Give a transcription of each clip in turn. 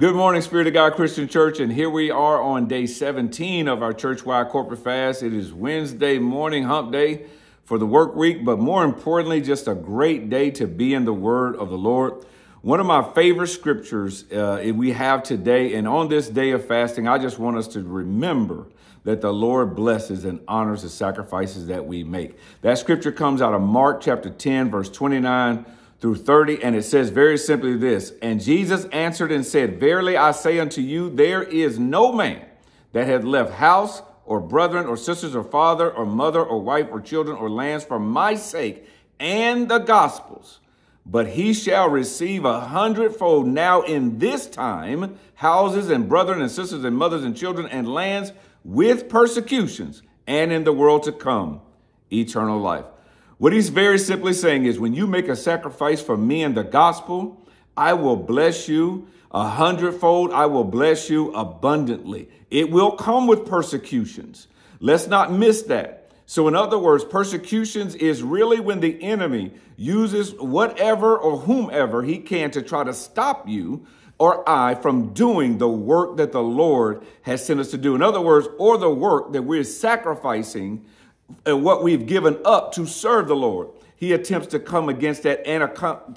Good morning, Spirit of God Christian Church, and here we are on day 17 of our church-wide corporate fast. It is Wednesday morning, hump day for the work week, but more importantly, just a great day to be in the Word of the Lord. One of my favorite scriptures we have today, and on this day of fasting, I just want us to remember that the Lord blesses and honors the sacrifices that we make. That scripture comes out of Mark chapter 10, verse 29 through 30, and it says very simply this, "And Jesus answered and said, Verily I say unto you, there is no man that hath left house or brethren or sisters or father or mother or wife or children or lands for my sake and the gospel's, but he shall receive 100-fold now in this time, houses and brethren and sisters and mothers and children and lands with persecutions, and in the world to come, eternal life." What he's very simply saying is, when you make a sacrifice for me and the gospel, I will bless you 100-fold. I will bless you abundantly. It will come with persecutions. Let's not miss that. So in other words, persecutions is really when the enemy uses whatever or whomever he can to try to stop you or I from doing the work that the Lord has sent us to do. In other words, or the work that we're sacrificing and what we've given up to serve the Lord. He attempts to come against that and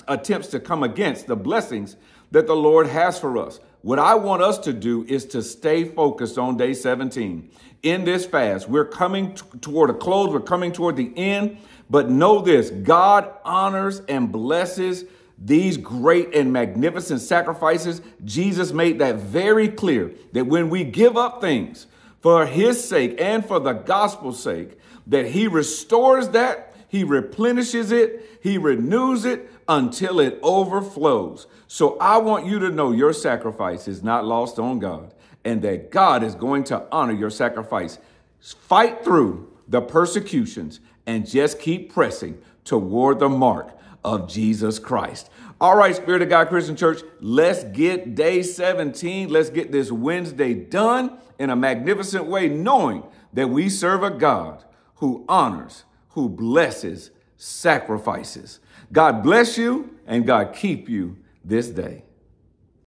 attempts to come against the blessings that the Lord has for us. What I want us to do is to stay focused on day 17. In this fast, we're coming toward a close. We're coming toward the end. But know this, God honors and blesses these great and magnificent sacrifices. Jesus made that very clear, that when we give up things for his sake and for the gospel's sake, that he restores that, he replenishes it, he renews it until it overflows. So I want you to know your sacrifice is not lost on God, and that God is going to honor your sacrifice. Fight through the persecutions and just keep pressing toward the mark of Jesus Christ. All right, Spirit of God Christian Church, let's get day 17. Let's get this Wednesday done in a magnificent way, knowing that we serve a God who honors, who blesses sacrifices. God bless you and God keep you this day.